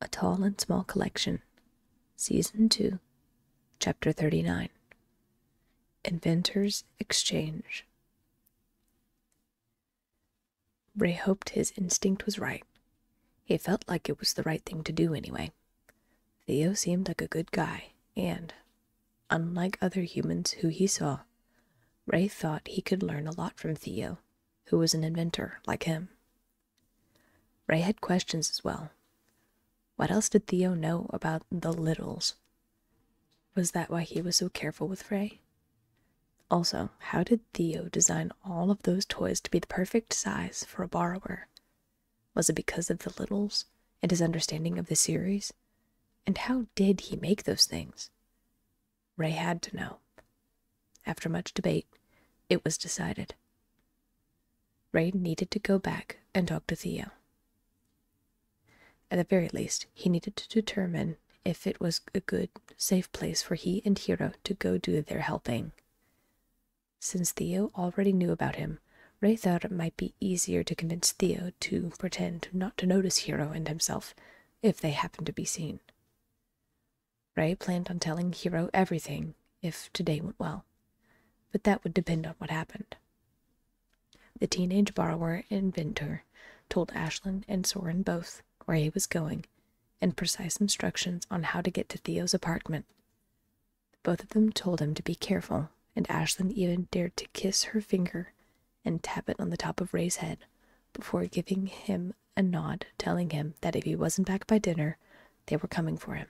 A Tall and Small Collection, Season 2, Chapter 39, Inventors Exchange. Rey hoped his instinct was right. He felt like it was the right thing to do anyway. Theo seemed like a good guy, and, unlike other humans who he saw, Rey thought he could learn a lot from Theo, who was an inventor like him. Rey had questions as well. What else did Theo know about the Littles? Was that why he was so careful with Rey? Also, how did Theo design all of those toys to be the perfect size for a borrower? Was it because of the Littles and his understanding of the series? And how did he make those things? Rey had to know. After much debate, it was decided. Rey needed to go back and talk to Theo. At the very least, he needed to determine if it was a good, safe place for he and Hiro to go do their helping. Since Theo already knew about him, Rey thought it might be easier to convince Theo to pretend not to notice Hiro and himself if they happened to be seen. Rey planned on telling Hiro everything if today went well, but that would depend on what happened. The teenage borrower and inventor told Ashlyn and Soren both where he was going, and precise instructions on how to get to Theo's apartment. Both of them told him to be careful, and Ashlyn even dared to kiss her finger and tap it on the top of Rey's head before giving him a nod, telling him that if he wasn't back by dinner, they were coming for him.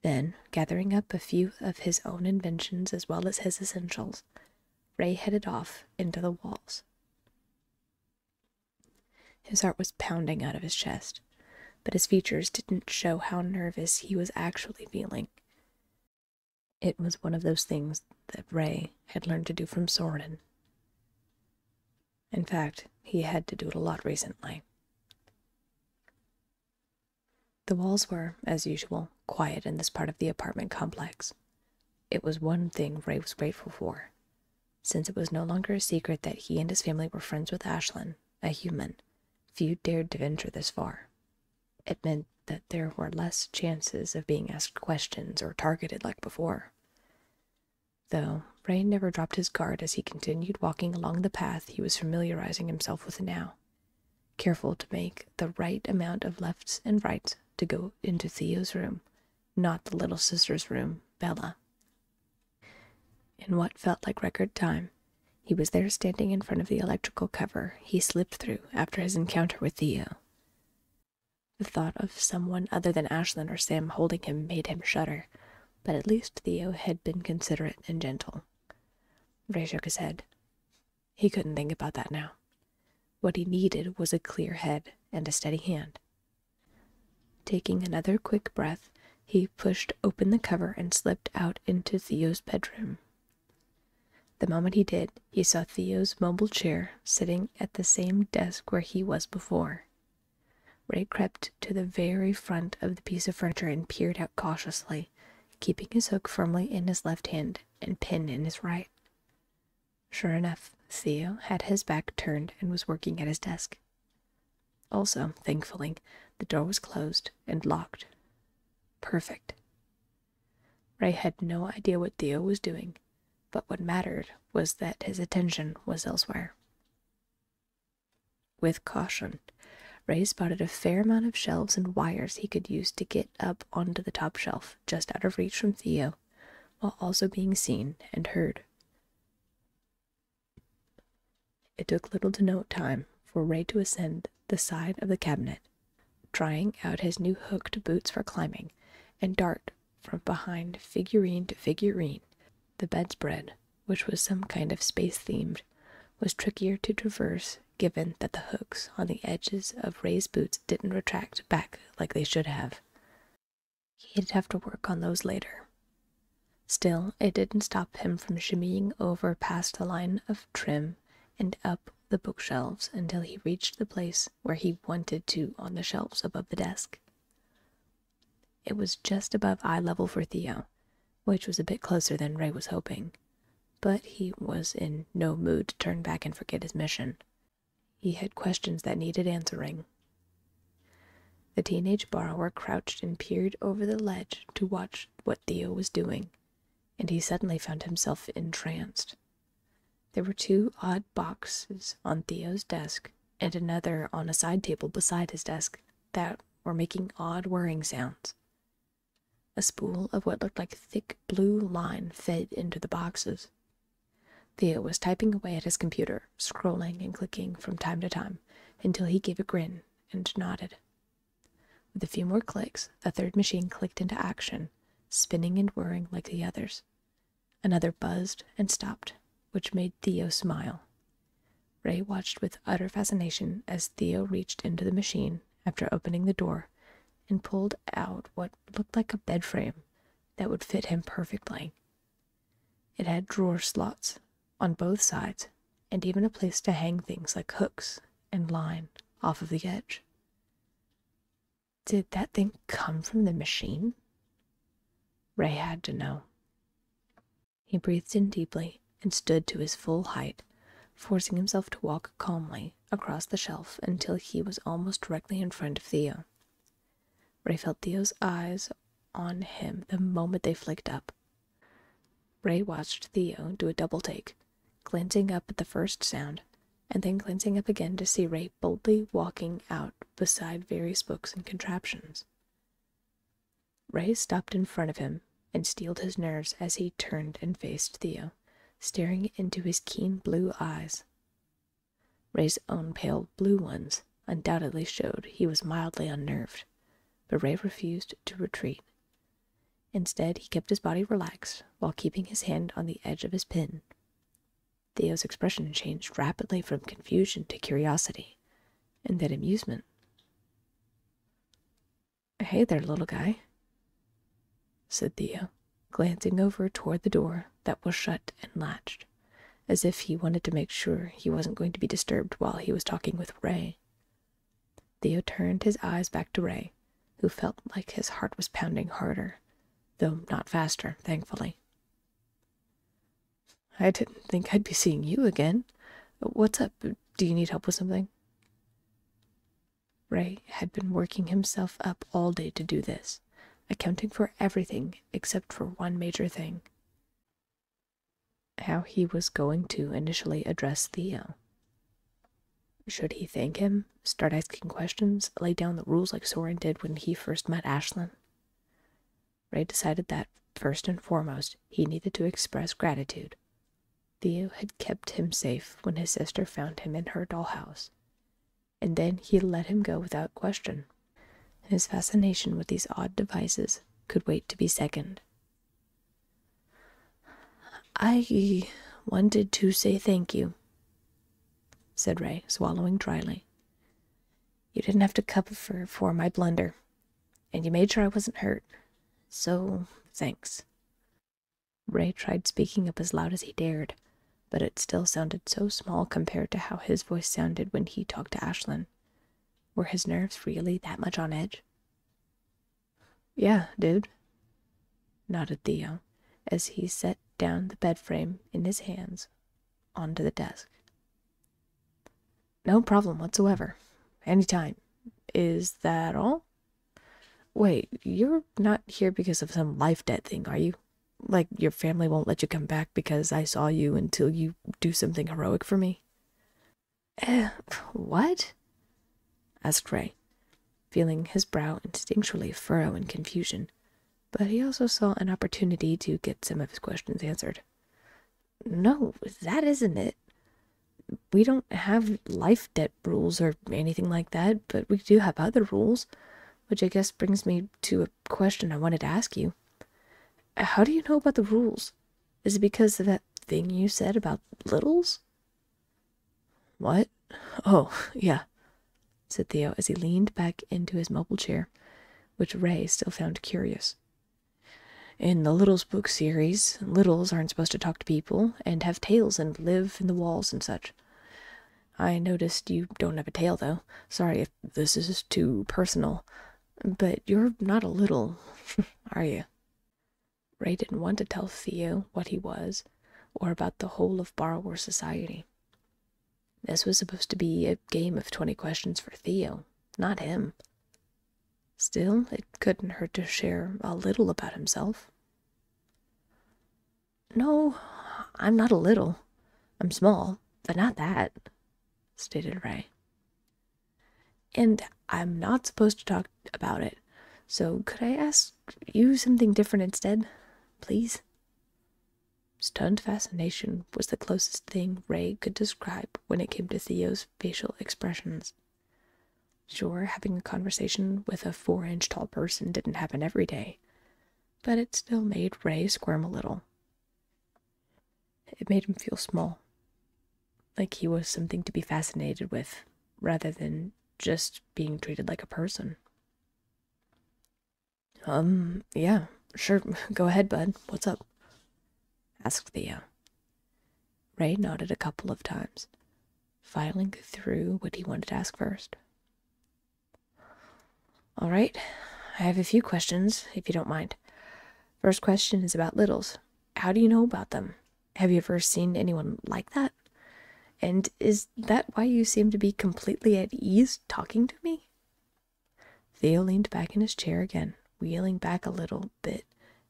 Then, gathering up a few of his own inventions as well as his essentials, Rey headed off into the walls. His heart was pounding out of his chest, but his features didn't show how nervous he was actually feeling. It was one of those things that Rey had learned to do from Soren. In fact, he had to do it a lot recently. The walls were, as usual, quiet in this part of the apartment complex. It was one thing Rey was grateful for, since it was no longer a secret that he and his family were friends with Ashlyn, a human. Few dared to venture this far. It meant that there were less chances of being asked questions or targeted like before. Though, Rey never dropped his guard as he continued walking along the path he was familiarizing himself with now, careful to make the right amount of lefts and rights to go into Theo's room, not the little sister's room, Bella. In what felt like record time, he was there standing in front of the electrical cover he slipped through after his encounter with Theo. The thought of someone other than Ashlyn or Sam holding him made him shudder, but at least Theo had been considerate and gentle. Rey shook his head. He couldn't think about that now. What he needed was a clear head and a steady hand. Taking another quick breath, he pushed open the cover and slipped out into Theo's bedroom. The moment he did, he saw Theo's mobile chair sitting at the same desk where he was before. Rey crept to the very front of the piece of furniture and peered out cautiously, keeping his hook firmly in his left hand and pin in his right. Sure enough, Theo had his back turned and was working at his desk. Also, thankfully, the door was closed and locked. Perfect. Rey had no idea what Theo was doing, but what mattered was that his attention was elsewhere. With caution, Rey spotted a fair amount of shelves and wires he could use to get up onto the top shelf just out of reach from Theo, while also being seen and heard. It took little to no time for Rey to ascend the side of the cabinet, trying out his new hooked boots for climbing, and dart from behind figurine to figurine. The bedspread, which was some kind of space-themed, was trickier to traverse given that the hooks on the edges of Rey's boots didn't retract back like they should have. He'd have to work on those later. Still, it didn't stop him from shimmying over past the line of trim and up the bookshelves until he reached the place where he wanted to on the shelves above the desk. It was just above eye level for Theo, which was a bit closer than Rey was hoping, but he was in no mood to turn back and forget his mission. He had questions that needed answering. The teenage borrower crouched and peered over the ledge to watch what Theo was doing, and he suddenly found himself entranced. There were two odd boxes on Theo's desk, and another on a side table beside his desk, that were making odd whirring sounds. A spool of what looked like thick blue line fed into the boxes. Theo was typing away at his computer, scrolling and clicking from time to time, until he gave a grin and nodded. With a few more clicks, the third machine clicked into action, spinning and whirring like the others. Another buzzed and stopped, which made Theo smile. Rey watched with utter fascination as Theo reached into the machine after opening the door and pulled out what looked like a bed frame that would fit him perfectly. It had drawer slots on both sides and even a place to hang things like hooks and line off of the edge. Did that thing come from the machine? Rey had to know. He breathed in deeply and stood to his full height, forcing himself to walk calmly across the shelf until he was almost directly in front of Theo. Rey felt Theo's eyes on him the moment they flicked up. Rey watched Theo do a double take, glancing up at the first sound, and then glancing up again to see Rey boldly walking out beside various books and contraptions. Rey stopped in front of him and steeled his nerves as he turned and faced Theo, staring into his keen blue eyes. Rey's own pale blue ones undoubtedly showed he was mildly unnerved, but Rey refused to retreat. Instead, he kept his body relaxed while keeping his hand on the edge of his pen. Theo's expression changed rapidly from confusion to curiosity, and then amusement. "Hey there, little guy," said Theo, glancing over toward the door that was shut and latched, as if he wanted to make sure he wasn't going to be disturbed while he was talking with Rey. Theo turned his eyes back to Rey, who felt like his heart was pounding harder, though not faster, thankfully. "I didn't think I'd be seeing you again. What's up? Do you need help with something?" Rey had been working himself up all day to do this, accounting for everything except for one major thing: how he was going to initially address Theo. Should he thank him, start asking questions, lay down the rules like Soren did when he first met Ashlyn? Rey decided that, first and foremost, he needed to express gratitude. Theo had kept him safe when his sister found him in her dollhouse, and then he let him go without question. His fascination with these odd devices could wait to be second. "I wanted to say thank you," said Rey, swallowing dryly. "You didn't have to cover for my blunder, and you made sure I wasn't hurt, so thanks." Rey tried speaking up as loud as he dared, but it still sounded so small compared to how his voice sounded when he talked to Ashlyn. Were his nerves really that much on edge? "Yeah, dude," nodded Theo, as he set down the bed frame in his hands onto the desk. "No problem whatsoever. Anytime. Is that all? Wait, you're not here because of some life debt thing, are you? Like your family won't let you come back because I saw you until you do something heroic for me?" What?" asked Rey, feeling his brow instinctually furrow in confusion, but he also saw an opportunity to get some of his questions answered. "No, that isn't it. We don't have life debt rules or anything like that, but we do have other rules, which I guess brings me to a question I wanted to ask you. How do you know about the rules? Is it because of that thing you said about Littles?" "What? Oh, yeah," said Theo as he leaned back into his mobile chair, which Rey still found curious. "In the Littles book series, Littles aren't supposed to talk to people and have tails and live in the walls and such. I noticed you don't have a tail, though. Sorry if this is too personal, but you're not a Little, are you?" Rey didn't want to tell Theo what he was, or about the whole of Borrower Society. This was supposed to be a game of 20 questions for Theo, not him. Still, it couldn't hurt to share a little about himself. No, I'm not a little. I'm small, but not that, stated Rey. And I'm not supposed to talk about it, so could I ask you something different instead, please? Stunned fascination was the closest thing Rey could describe when it came to Theo's facial expressions. Sure, having a conversation with a 4-inch-tall person didn't happen every day, but it still made Rey squirm a little. It made him feel small, like he was something to be fascinated with, rather than just being treated like a person. Yeah, sure, go ahead, bud. What's up? Asked Theo. Rey nodded a couple of times, filing through what he wanted to ask first. All right, I have a few questions, if you don't mind. First question is about Littles. How do you know about them? Have you ever seen anyone like that? And is that why you seem to be completely at ease talking to me? Theo leaned back in his chair again, wheeling back a little bit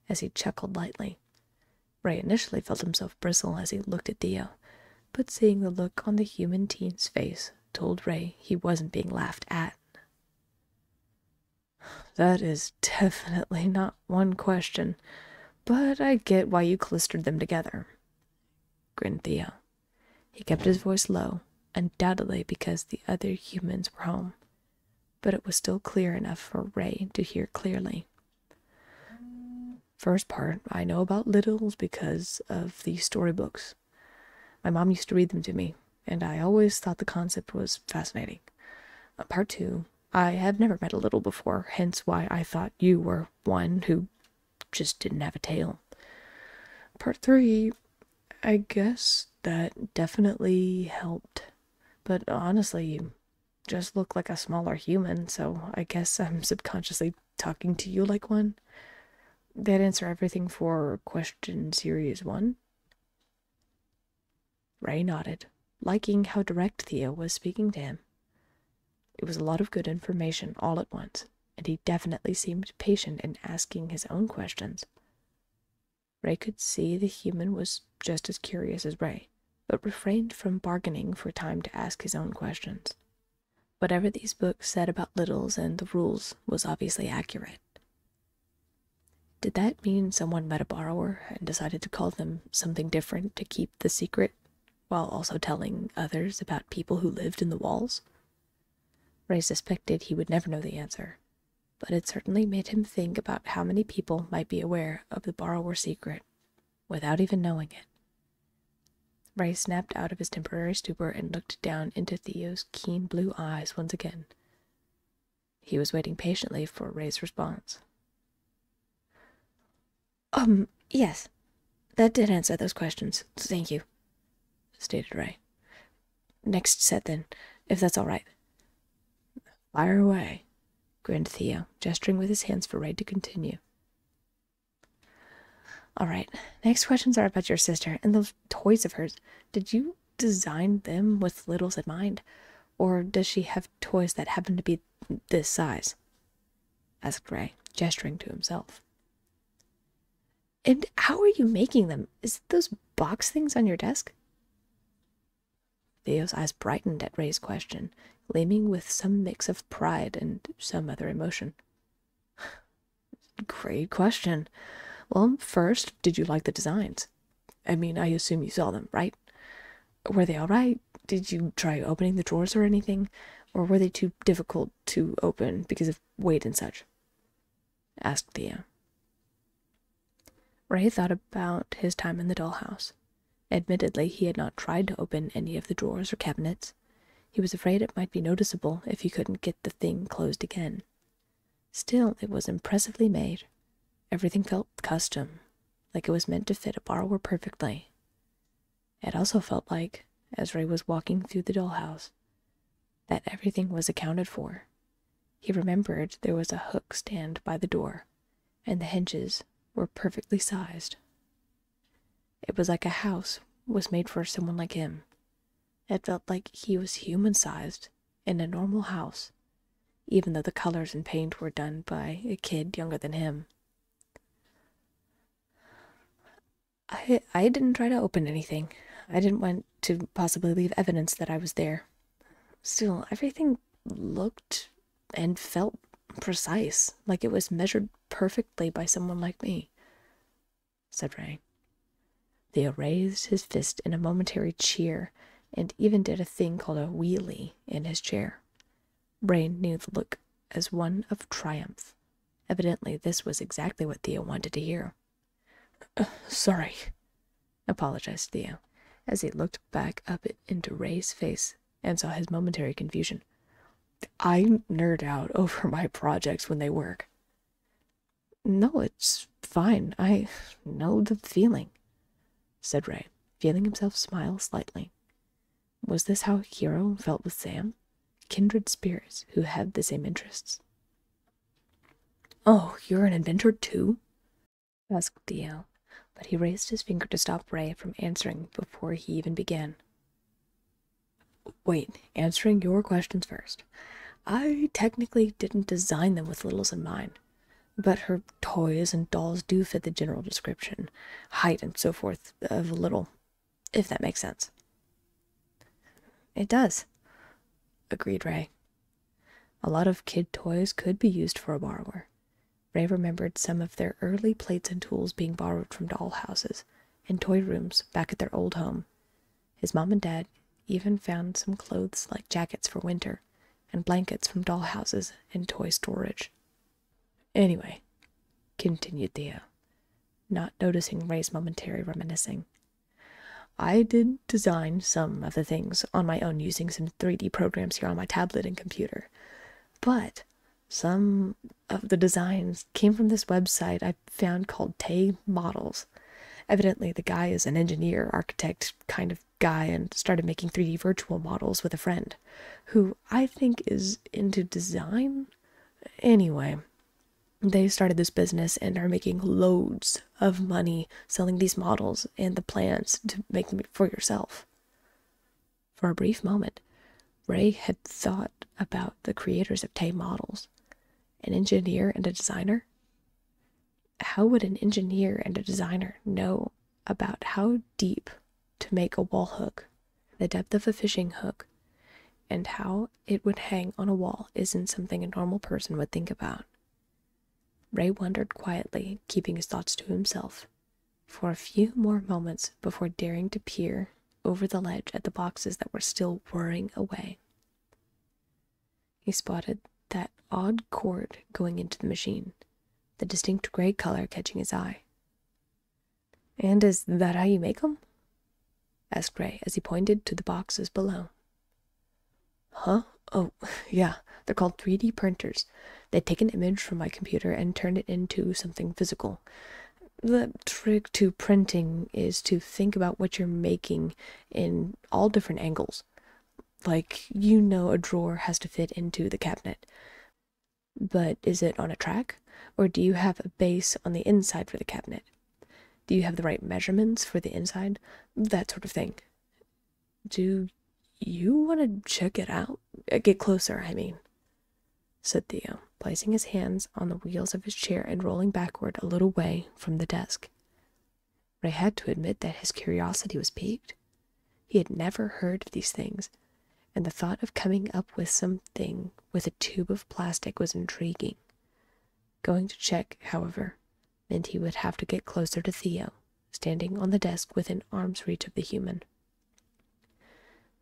as he chuckled lightly. Rey initially felt himself bristle as he looked at Theo, but seeing the look on the human teen's face told Rey he wasn't being laughed at. That is definitely not one question, but I get why you clustered them together, grinned Theo. He kept his voice low, undoubtedly because the other humans were home, but it was still clear enough for Rey to hear clearly. First part, I know about Littles because of the storybooks. My mom used to read them to me, and I always thought the concept was fascinating. Part two, I have never met a Little before, hence why I thought you were one who just didn't have a tail. Part three, I guess that definitely helped, but honestly, you just look like a smaller human, so I guess I'm subconsciously talking to you like one. That answer everything for question series one? Rey nodded, liking how direct Theo was speaking to him. It was a lot of good information all at once, and he definitely seemed patient in asking his own questions. Rey could see the human was just as curious as Rey, but refrained from bargaining for time to ask his own questions. Whatever these books said about Littles and the rules was obviously accurate. Did that mean someone met a borrower and decided to call them something different to keep the secret, while also telling others about people who lived in the walls? Rey suspected he would never know the answer, but it certainly made him think about how many people might be aware of the borrower secret without even knowing it. Rey snapped out of his temporary stupor and looked down into Theo's keen blue eyes once again. He was waiting patiently for Rey's response. Yes, that did answer those questions, thank you, stated Rey. Next set then, if that's all right. Fire away, grinned Theo, gesturing with his hands for Rey to continue. All right, next questions are about your sister and those toys of hers. Did you design them with Littles in mind, or does she have toys that happen to be this size? Asked Rey, gesturing to himself. And how are you making them? Is it those box things on your desk? Theo's eyes brightened at Rey's question, gleaming with some mix of pride and some other emotion. Great question. Well, first, did you like the designs? I mean, I assume you saw them, right? Were they all right? Did you try opening the drawers or anything? Or were they too difficult to open because of weight and such? Asked Theo. Rey thought about his time in the dollhouse. Admittedly, he had not tried to open any of the drawers or cabinets. He was afraid it might be noticeable if he couldn't get the thing closed again. Still, it was impressively made. Everything felt custom, like it was meant to fit a borrower perfectly. It also felt like, as Rey was walking through the dollhouse, that everything was accounted for. He remembered there was a hook stand by the door, and the hinges were perfectly sized. It was like a house was made for someone like him. It felt like he was human-sized in a normal house, even though the colors and paint were done by a kid younger than him. I didn't try to open anything. I didn't want to possibly leave evidence that I was there. Still, everything looked and felt precise, like it was measured perfectly by someone like me, said Rey. Theo raised his fist in a momentary cheer and even did a thing called a wheelie in his chair. Rey knew the look as one of triumph. Evidently, this was exactly what Theo wanted to hear. Sorry, apologized Theo, as he looked back up into Ray's face and saw his momentary confusion. I nerd out over my projects when they work. No, it's fine. I know the feeling, said Rey, feeling himself smile slightly. Was this how Hiro felt with Sam? Kindred spirits who had the same interests. Oh, you're an inventor too? Asked Theo, but he raised his finger to stop Rey from answering before he even began. Wait, answering your questions first. I technically didn't design them with Littles in mind, but her toys and dolls do fit the general description, height and so forth, of Little, if that makes sense. It does, agreed Rey. A lot of kid toys could be used for a borrower. Rey remembered some of their early plates and tools being borrowed from dollhouses and toy rooms back at their old home. His mom and dad even found some clothes like jackets for winter and blankets from dollhouses and toy storage. Anyway, continued Theo, not noticing Ray's momentary reminiscing, I did design some of the things on my own using some 3D programs here on my tablet and computer, but some of the designs came from this website I found called Tay Models. Evidently, the guy is an engineer, architect kind of guy and started making 3D virtual models with a friend, who I think is into design. Anyway, they started this business and are making loads of money selling these models and the plans to make them for yourself. For a brief moment, Rey had thought about the creators of Tay Models. An engineer and a designer? How would an engineer and a designer know about how deep to make a wall hook, the depth of a fishing hook, and how it would hang on a wall isn't something a normal person would think about. Rey wondered quietly, keeping his thoughts to himself, for a few more moments before daring to peer over the ledge at the boxes that were still whirring away. He spotted that odd cord going into the machine, the distinct gray color catching his eye. And is that how you make them? Asked Rey as he pointed to the boxes below. Huh? Oh, yeah. They're called 3D printers. They take an image from my computer and turn it into something physical. The trick to printing is to think about what you're making in all different angles. Like, you know, a drawer has to fit into the cabinet. But is it on a track? Or do you have a base on the inside for the cabinet? Do you have the right measurements for the inside? That sort of thing. Do you want to check it out? Get closer, I mean, said Theo, placing his hands on the wheels of his chair and rolling backward a little way from the desk. Rey had to admit that his curiosity was piqued. He had never heard of these things, and the thought of coming up with something with a tube of plastic was intriguing. Going to check, however, meant he would have to get closer to Theo, standing on the desk within arm's reach of the human.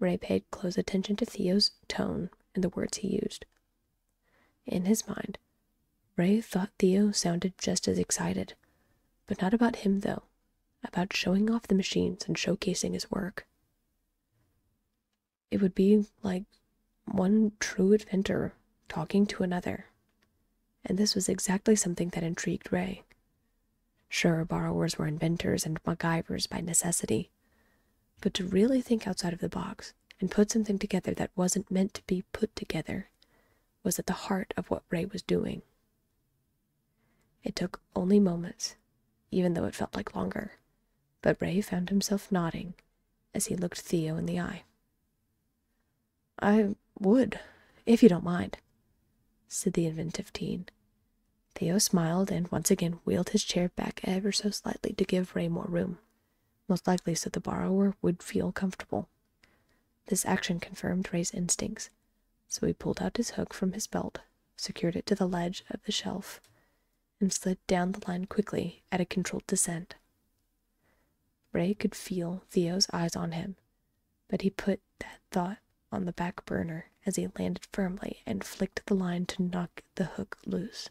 Rey paid close attention to Theo's tone and the words he used. In his mind, Rey thought Theo sounded just as excited, but not about him, though, about showing off the machines and showcasing his work. It would be like one true inventor talking to another, and this was exactly something that intrigued Rey. Sure, borrowers were inventors and MacGyvers by necessity, but to really think outside of the box and put something together that wasn't meant to be put together was at the heart of what Rey was doing. It took only moments, even though it felt like longer, but Rey found himself nodding as he looked Theo in the eye. I would, if you don't mind, said the inventive teen. Theo smiled and once again wheeled his chair back ever so slightly to give Rey more room, most likely so the borrower would feel comfortable. This action confirmed Rey's instincts, so he pulled out his hook from his belt, secured it to the ledge of the shelf, and slid down the line quickly at a controlled descent. Rey could feel Theo's eyes on him, but he put that thought on the back burner as he landed firmly and flicked the line to knock the hook loose.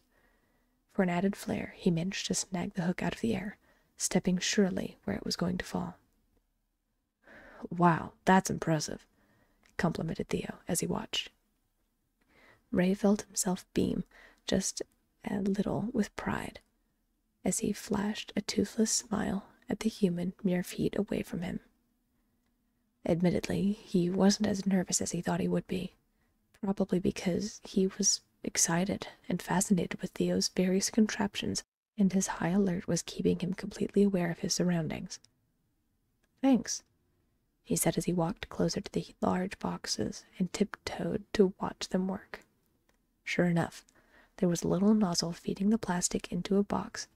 For an added flair, he managed to snag the hook out of the air, stepping surely where it was going to fall. "Wow, that's impressive," complimented Theo as he watched. Rey felt himself beam just a little with pride as he flashed a toothless smile at the human mere feet away from him. Admittedly, he wasn't as nervous as he thought he would be, probably because he was excited and fascinated with Theo's various contraptions, and his high alert was keeping him completely aware of his surroundings. "Thanks," he said as he walked closer to the large boxes and tiptoed to watch them work. Sure enough, there was a little nozzle feeding the plastic into a box,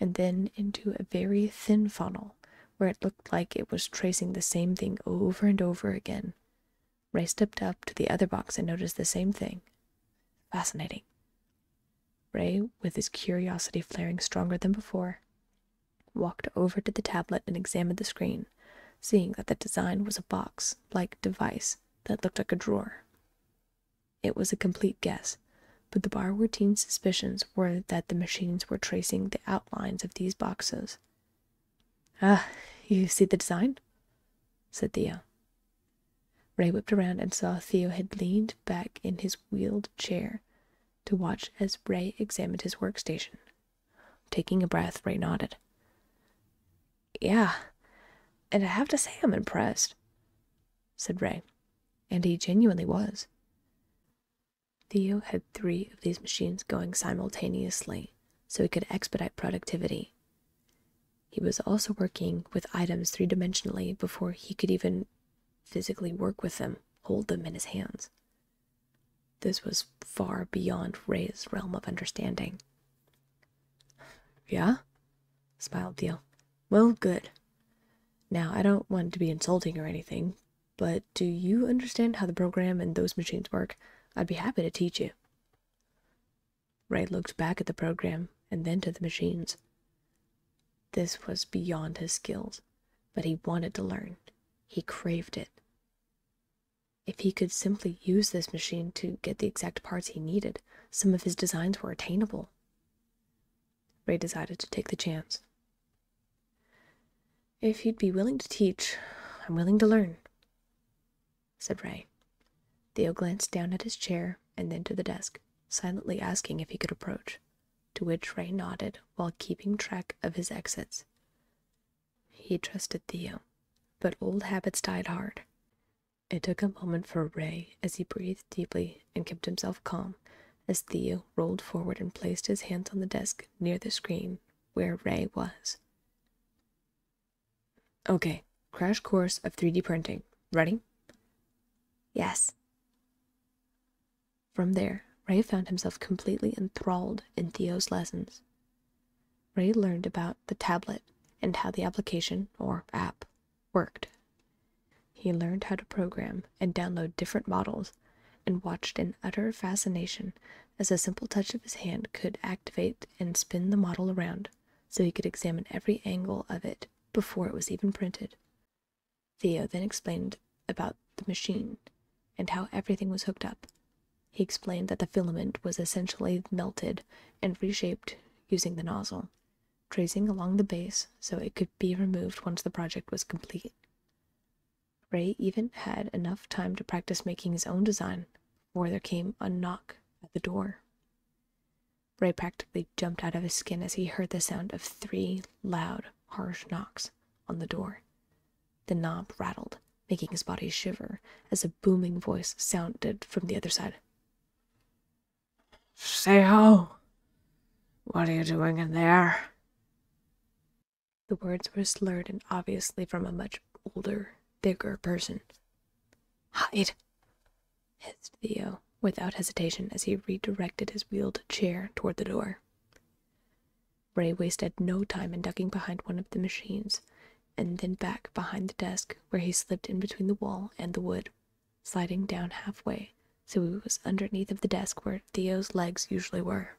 and then into a very thin funnel, where it looked like it was tracing the same thing over and over again. Rey stepped up to the other box and noticed the same thing. Fascinating. Rey, with his curiosity flaring stronger than before, walked over to the tablet and examined the screen, seeing that the design was a box-like device that looked like a drawer. It was a complete guess, but the borrower teen's suspicions were that the machines were tracing the outlines of these boxes. "Ah, you see the design?" said Theo. Rey whipped around and saw Theo had leaned back in his wheeled chair to watch as Rey examined his workstation. Taking a breath, Rey nodded. "Yeah, and I have to say I'm impressed," said Rey, and he genuinely was. Theo had 3 of these machines going simultaneously, so he could expedite productivity. He was also working with items 3-dimensionally before he could even physically work with them, hold them in his hands. This was far beyond Rey's realm of understanding. "Yeah?" smiled Theo. "Well, good. Now, I don't want to be insulting or anything, but do you understand how the program and those machines work? I'd be happy to teach you." Rey looked back at the program and then to the machines. This was beyond his skills, but he wanted to learn. He craved it. If he could simply use this machine to get the exact parts he needed, some of his designs were attainable. Rey decided to take the chance. "If you'd be willing to teach, I'm willing to learn," said Rey. Theo glanced down at his chair and then to the desk, silently asking if he could approach, to which Rey nodded while keeping track of his exits. He trusted Theo, but old habits died hard. It took a moment for Rey as he breathed deeply and kept himself calm as Theo rolled forward and placed his hands on the desk near the screen where Rey was. "Okay, crash course of 3D printing. Ready?" "Yes." From there, Rey found himself completely enthralled in Theo's lessons. Rey learned about the tablet and how the application, or app, worked. He learned how to program and download different models, and watched in utter fascination as a simple touch of his hand could activate and spin the model around, so he could examine every angle of it before it was even printed. Theo then explained about the machine and how everything was hooked up. He explained that the filament was essentially melted and reshaped using the nozzle, tracing along the base so it could be removed once the project was complete. Rey even had enough time to practice making his own design before there came a knock at the door. Rey practically jumped out of his skin as he heard the sound of 3 loud, harsh knocks on the door. The knob rattled, making his body shiver as a booming voice sounded from the other side. "Stay home. What are you doing in there?" The words were slurred and obviously from a much older, bigger person. "Hide," hissed Theo, without hesitation as he redirected his wheeled chair toward the door. Rey wasted no time in ducking behind one of the machines, and then back behind the desk, where he slipped in between the wall and the wood, sliding down halfway, so he was underneath of the desk where Theo's legs usually were.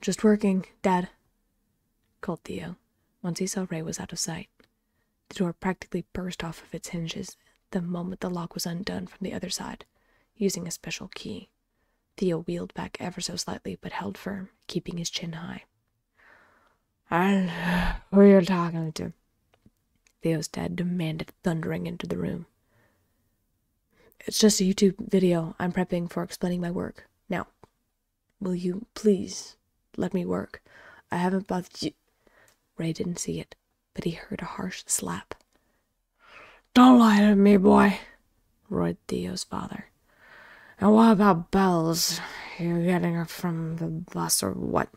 "Just working, Dad," called Theo, once he saw Rey was out of sight. The door practically burst off of its hinges the moment the lock was undone from the other side, using a special key. Theo wheeled back ever so slightly, but held firm, keeping his chin high. "And who are you talking to?" Theo's dad demanded, thundering into the room. "It's just a YouTube video I'm prepping for explaining my work. Now, will you please let me work? I haven't bothered you." Rey didn't see it, but he heard a harsh slap. "Don't lie to me, boy," roared Theo's father. "And what about bells? You're getting her from the bus or what?"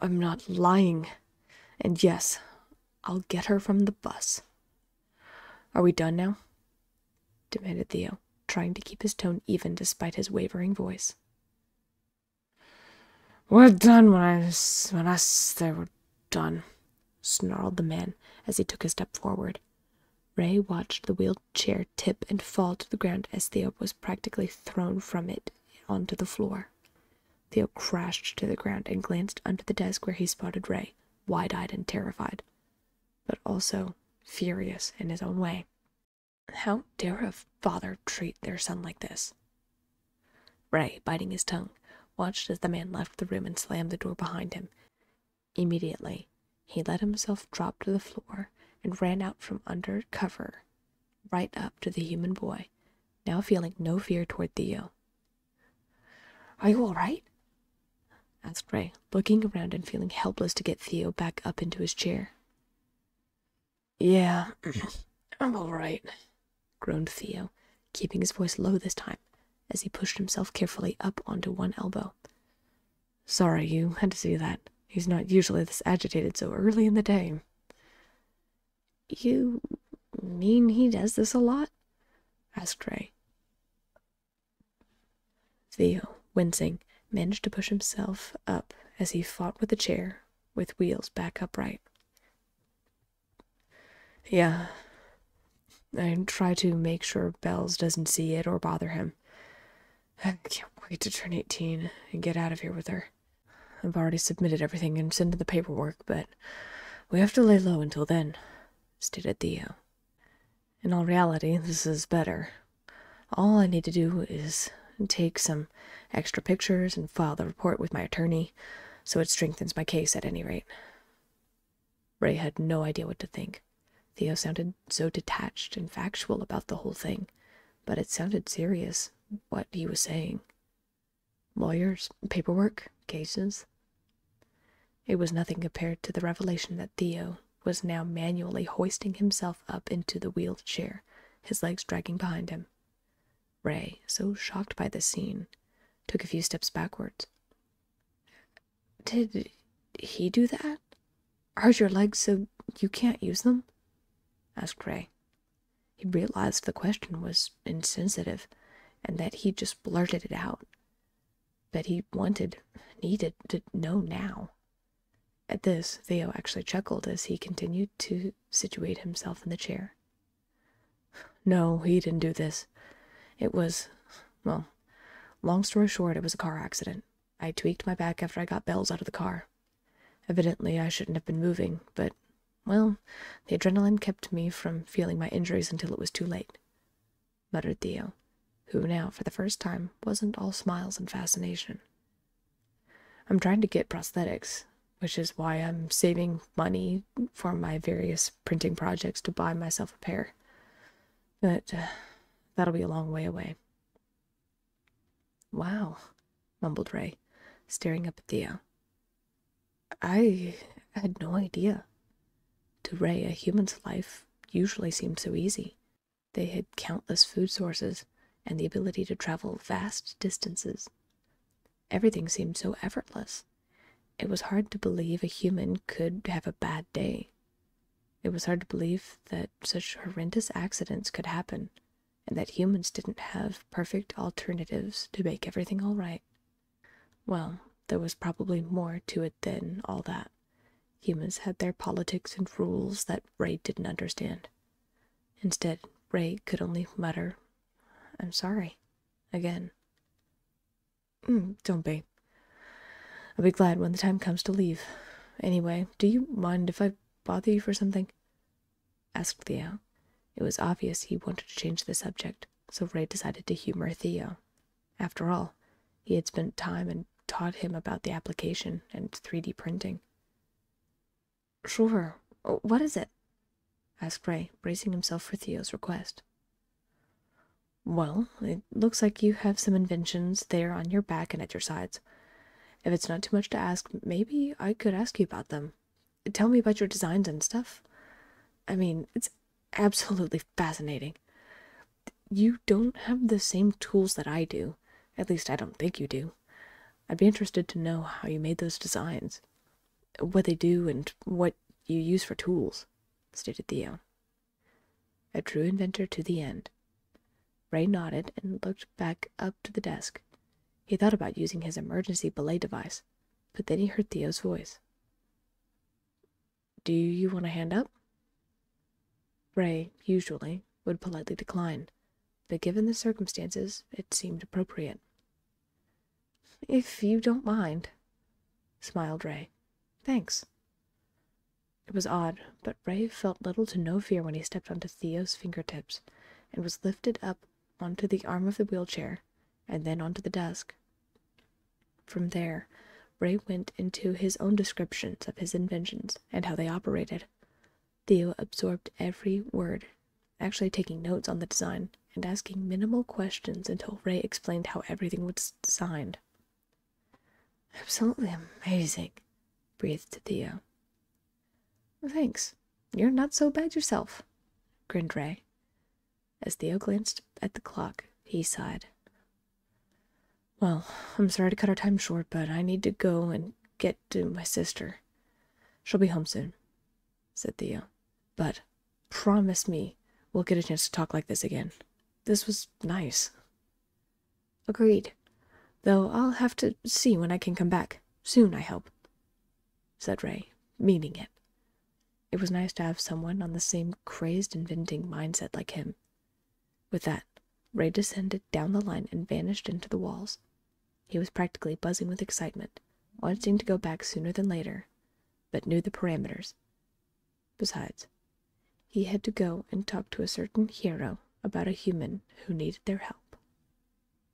"I'm not lying. And yes, I'll get her from the bus." "Are we done now?" demanded Theo, trying to keep his tone even despite his wavering voice. "We're done when I say we're done," snarled the man as he took a step forward. Rey watched the wheeled chair tip and fall to the ground as Theo was practically thrown from it onto the floor. Theo crashed to the ground and glanced under the desk where he spotted Rey, wide-eyed and terrified, but also furious in his own way. How dare a father treat their son like this? Rey, biting his tongue, watched as the man left the room and slammed the door behind him. Immediately, he let himself drop to the floor and ran out from under cover, right up to the human boy, now feeling no fear toward Theo. "Are you all right?" asked Rey, looking around and feeling helpless to get Theo back up into his chair. "Yeah, I'm all right," groaned Theo, keeping his voice low this time, as he pushed himself carefully up onto one elbow. "Sorry you had to see that. He's not usually this agitated so early in the day." "You mean he does this a lot?" asked Rey. Theo, wincing, managed to push himself up as he fought with the chair, with wheels back upright. "Yeah, I try to make sure Bells doesn't see it or bother him. I can't wait to turn 18 and get out of here with her. I've already submitted everything and sent in the paperwork, but we have to lay low until then," stated Theo. "In all reality, this is better. All I need to do is take some extra pictures and file the report with my attorney, so it strengthens my case at any rate." Rey had no idea what to think. Theo sounded so detached and factual about the whole thing, but it sounded serious, what he was saying. Lawyers, paperwork, cases. It was nothing compared to the revelation that Theo was now manually hoisting himself up into the wheeled chair, his legs dragging behind him. Rey, so shocked by the scene, took a few steps backwards. "Did he do that? Are your legs so you can't use them?" asked Rey. He realized the question was insensitive, and that he just blurted it out. But he needed to know now. At this, Theo actually chuckled as he continued to situate himself in the chair. "No, he didn't do this. It was, well, long story short, it was a car accident. I tweaked my back after I got Bells out of the car. Evidently, I shouldn't have been moving, but, well, the adrenaline kept me from feeling my injuries until it was too late," muttered Theo, who now, for the first time, wasn't all smiles and fascination. "I'm trying to get prosthetics, which is why I'm saving money for my various printing projects to buy myself a pair. But that'll be a long way away." "Wow," mumbled Rey, staring up at Theo. "I had no idea." To Rey, a human's life usually seemed so easy. They had countless food sources and the ability to travel vast distances. Everything seemed so effortless. It was hard to believe a human could have a bad day. It was hard to believe that such horrendous accidents could happen, and that humans didn't have perfect alternatives to make everything all right. Well, there was probably more to it than all that. Humans had their politics and rules that Rey didn't understand. Instead, Rey could only mutter, "I'm sorry," again. Don't be. I'll be glad when the time comes to leave. Anyway, do you mind if I bother you for something?" asked Theo. It was obvious he wanted to change the subject, so Rey decided to humor Theo. After all, he had spent time and taught him about the application and 3D printing. "Sure. What is it?" asked Rey, bracing himself for Theo's request. "Well, it looks like you have some inventions there on your back and at your sides. If it's not too much to ask, maybe I could ask you about them. Tell me about your designs and stuff. I mean, it's absolutely fascinating. You don't have the same tools that I do. At least I don't think you do. I'd be interested to know how you made those designs, what they do, and what you use for tools," stated Theo. A true inventor to the end. Rey nodded and looked back up to the desk. He thought about using his emergency belay device, but then he heard Theo's voice. "Do you want a hand up?" Rey, usually, would politely decline, but given the circumstances, it seemed appropriate. "If you don't mind," smiled Rey. "Thanks." It was odd, but Rey felt little to no fear when he stepped onto Theo's fingertips and was lifted up onto the arm of the wheelchair, and then onto the desk. From there, Rey went into his own descriptions of his inventions and how they operated. Theo absorbed every word, actually taking notes on the design and asking minimal questions until Rey explained how everything was designed. "Absolutely amazing," breathed Theo. "Thanks. You're not so bad yourself," grinned Rey. As Theo glanced at the clock, he sighed. "Well, I'm sorry to cut our time short, but I need to go and get to my sister. She'll be home soon," said Theo. "But promise me we'll get a chance to talk like this again. This was nice." "Agreed. Though I'll have to see when I can come back. Soon, I hope," said Rey, meaning it. It was nice to have someone on the same crazed inventing mindset like him. With that, Rey descended down the line and vanished into the walls. He was practically buzzing with excitement, wanting to go back sooner than later, but knew the parameters. Besides, he had to go and talk to a certain hero about a human who needed their help.